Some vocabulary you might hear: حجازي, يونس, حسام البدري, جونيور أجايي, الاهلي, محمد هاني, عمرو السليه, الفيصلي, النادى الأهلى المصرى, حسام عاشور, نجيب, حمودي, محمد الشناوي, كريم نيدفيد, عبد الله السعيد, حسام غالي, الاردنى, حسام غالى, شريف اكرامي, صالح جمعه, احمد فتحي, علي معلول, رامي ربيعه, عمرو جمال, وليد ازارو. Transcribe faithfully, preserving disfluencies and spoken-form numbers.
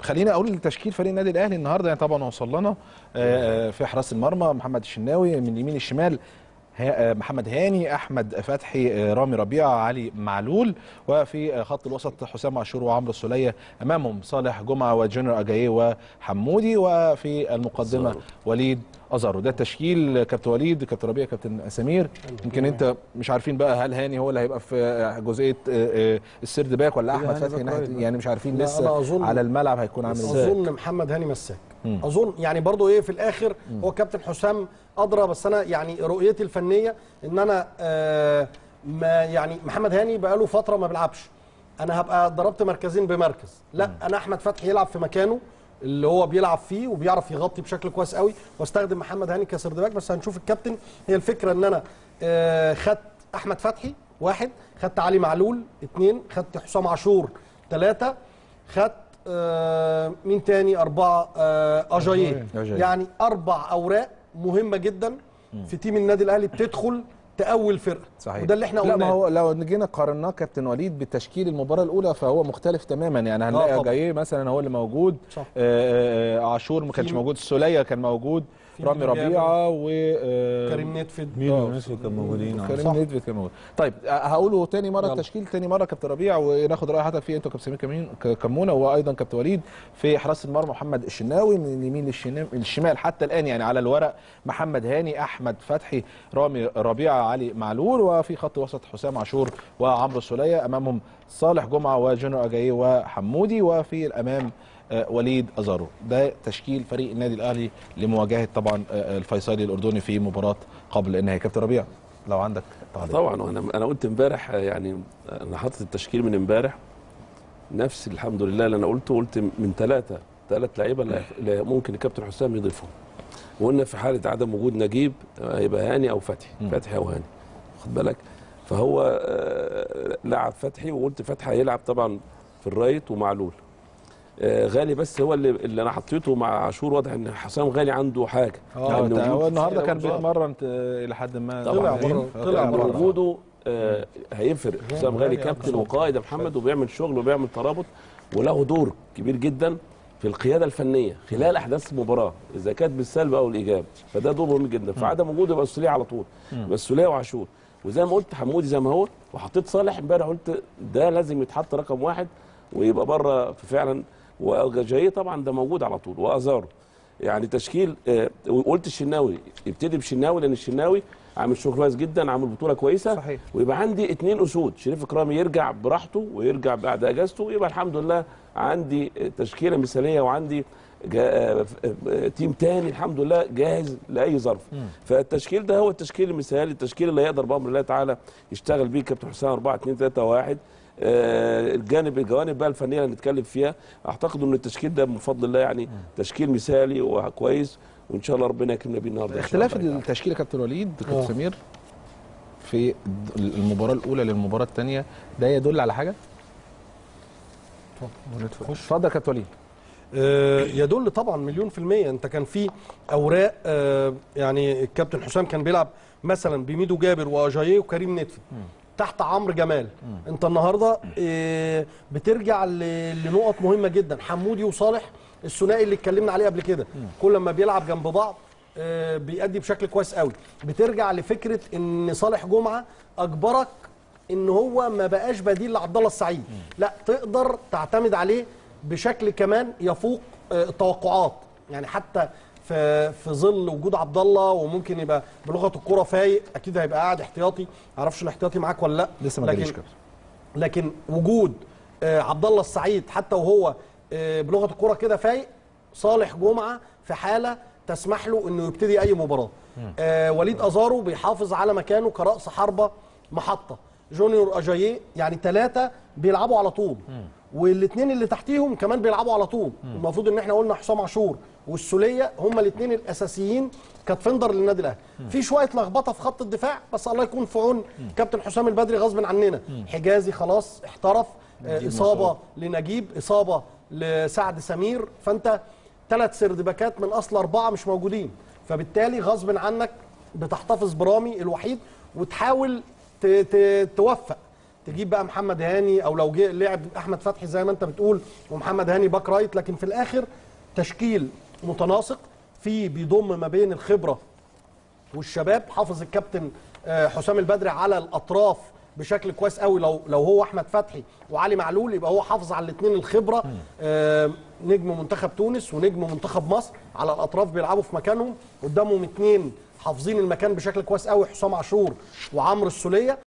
خلينا اقول تشكيل فريق النادي الاهلي النهارده. يعني طبعا وصل لنا في حراسه المرمى محمد الشناوي، من يمين الشمال محمد هاني، احمد فتحي، رامي ربيعه، علي معلول، وفي خط الوسط حسام عاشور وعمرو السليه، امامهم صالح جمعه وجونيور أجايي وحمودي، وفي المقدمه وليد ازارو. ده التشكيل كابتن وليد، كابتن ربيع، كابتن سمير. يمكن انت مش عارفين بقى هل هاني هو اللي هيبقى في جزئيه السيرد باك ولا احمد فتحي ناحيه، يعني مش عارفين لسه على الملعب هيكون عامل ازاي. اظن محمد هاني مساك، اظن يعني برضو ايه في الاخر هو كابتن حسام ادرى، بس انا يعني رؤيتي الفنيه ان انا آه ما يعني محمد هاني بقاله فتره ما بيلعبش، انا هبقى ضربت مركزين بمركز، لا انا احمد فتحي يلعب في مكانه اللي هو بيلعب فيه وبيعرف يغطي بشكل كويس قوي، واستخدم محمد هاني كسرد باك. بس هنشوف الكابتن. هي الفكره ان انا آه خدت احمد فتحي واحد، خدت علي معلول اثنين، خدت حسام عاشور ثلاثه، خدت آه مين تاني أربعة آه أجايي. يعني أربع أوراق مهمة جدا في تيم النادي الأهلي بتدخل تقوي الفرقة، وده اللي احنا قلناه. لا، ما هو لو جينا قارناه كابتن وليد بتشكيل المباراة الأولى فهو مختلف تماما. يعني هنلاقي آه جاي مثلا هو اللي موجود، آه عاشور ما كانش موجود، السولية كان موجود، رامي ربيعه و كريم نيدفيد يونس كانوا موجودين. كريم نيدفيد كان موجود. طيب هقوله تاني مره يلا. التشكيل تاني مره كابتن ربيع، وناخد راي حضرتك فيه انتوا كابتن سمير كمونه، وايضا كابتن وليد. في حراسه المرمى محمد الشناوي، من اليمين للشمال حتى الان يعني على الورق محمد هاني، احمد فتحي، رامي ربيعه، علي معلول، وفي خط وسط حسام عاشور وعمرو السليه، امامهم صالح جمعه وجونيور أجايي وحمودي، وفي الامام وليد ازارو. ده تشكيل فريق النادي الاهلي لمواجهه طبعا الفيصلي الاردني في مباراه قبل النهائي. كابتن ربيع لو عندك تعليق. طبعا انا انا قلت امبارح، يعني انا حاطط التشكيل من امبارح نفس الحمد لله اللي انا قلته، قلت من ثلاثه ثلاث لعيبه اللي ممكن الكابتن حسام يضيفهم، وقلنا في حاله عدم وجود نجيب هيبقى هاني او فتحي، فتحي او هاني، خد بالك. فهو لعب فتحي، وقلت فتحي هيلعب طبعا في الرايت ومعلول. غالي بس هو اللي, اللي انا حطيته مع عاشور. واضح ان حسام غالي عنده حاجه، اه هو النهارده كان بيتمرن الى حد ما، طلع بره، طلع بره. وجوده آه هيفرق. حسام غالي كابتن وقائد يا محمد، وبيعمل شغل وبيعمل ترابط، وله دور كبير جدا في القياده الفنيه خلال احداث المباراه اذا كانت بالسلب او الايجاب، فده دور مهم جدا. فعدم وجوده يبقى السليه على طول، يبقى السليه وعاشور، وزي ما قلت حمودي زي ما هو، وحطيت صالح امبارح، قلت ده لازم يتحط رقم واحد ويبقى بره فعلا. وأجايي طبعا ده موجود على طول، وازارو. يعني تشكيل آه وقلت الشناوي يبتدي بشناوي، لان الشناوي عامل شغل كويس جدا، عامل بطوله كويسه صحيح. ويبقى عندي اثنين اسود، شريف اكرامي يرجع براحته ويرجع بعد اجازته، ويبقى الحمد لله عندي تشكيله مثاليه، وعندي آه تيم تاني الحمد لله جاهز لاي ظرف. فالتشكيل ده هو التشكيل المثالي، التشكيل اللي يقدر بامر الله تعالى يشتغل بيه كابتن حسام أربعة اثنين ثلاثة واحد. آه الجانب الجوانب بقى الفنيه اللي نتكلم فيها، اعتقد ان التشكيل ده بفضل الله يعني تشكيل مثالي وكويس، وان شاء الله ربنا يكرمنا بيه النهارده. اختلاف التشكيل يا كابتن وليد كابتن سمير في المباراه الاولى للمباراه الثانيه ده يدل على حاجه؟ اتفضل يا كابتن وليد. آه يدل طبعا مليون في الميه. انت كان في اوراق آه يعني الكابتن حسام كان بيلعب مثلا بميدو جابر وأجايي وكريم نيدفيد تحت عمرو جمال. انت النهارده بترجع لنقط مهمه جدا، حمودي وصالح الثنائي اللي اتكلمنا عليه قبل كده، كل ما بيلعب جنب بعض بيأدي بشكل كويس قوي. بترجع لفكره ان صالح جمعه اجبرك ان هو ما بقاش بديل لعبد الله السعيد، لا تقدر تعتمد عليه بشكل كمان يفوق التوقعات. يعني حتى في في ظل وجود عبد الله، وممكن يبقى بلغه الكره فايق، اكيد هيبقى قاعد احتياطي، معرفش الاحتياطي معاك ولا لا لسه ما جاليش كده، لكن وجود عبد الله السعيد حتى وهو بلغه الكره كده فايق، صالح جمعه في حاله تسمح له انه يبتدي اي مباراه. وليد ازارو بيحافظ على مكانه كراس حربه محطه، جونيور أجايي، يعني ثلاثه بيلعبوا على طول، والاثنين اللي تحتيهم كمان بيلعبوا على طول. المفروض ان احنا قلنا حسام عاشور والسوليه هما الاثنين الاساسيين كدفندر للنادي الاهلي. في شويه لخبطه في خط الدفاع، بس الله يكون في عون كابتن حسام البدري غصب عننا. حجازي خلاص احترف، اصابه لنجيب، اصابه لسعد سمير، فانت ثلاث سرد باكات من اصل اربعه مش موجودين، فبالتالي غصب عنك بتحتفظ برامي الوحيد وتحاول توفق. تجيب بقى محمد هاني، او لو جه لعب احمد فتحي زي ما انت بتقول ومحمد هاني باك رايت، لكن في الاخر تشكيل متناسق فيه بيضم ما بين الخبره والشباب. حافظ الكابتن حسام البدري على الاطراف بشكل كويس قوي، لو لو هو احمد فتحي وعلي معلول يبقى هو حافظ على الاثنين الخبره، نجم منتخب تونس ونجم منتخب مصر، على الاطراف بيلعبوا في مكانهم، قدامهم اثنين حافظين المكان بشكل كويس قوي، حسام عاشور وعمرو السليه.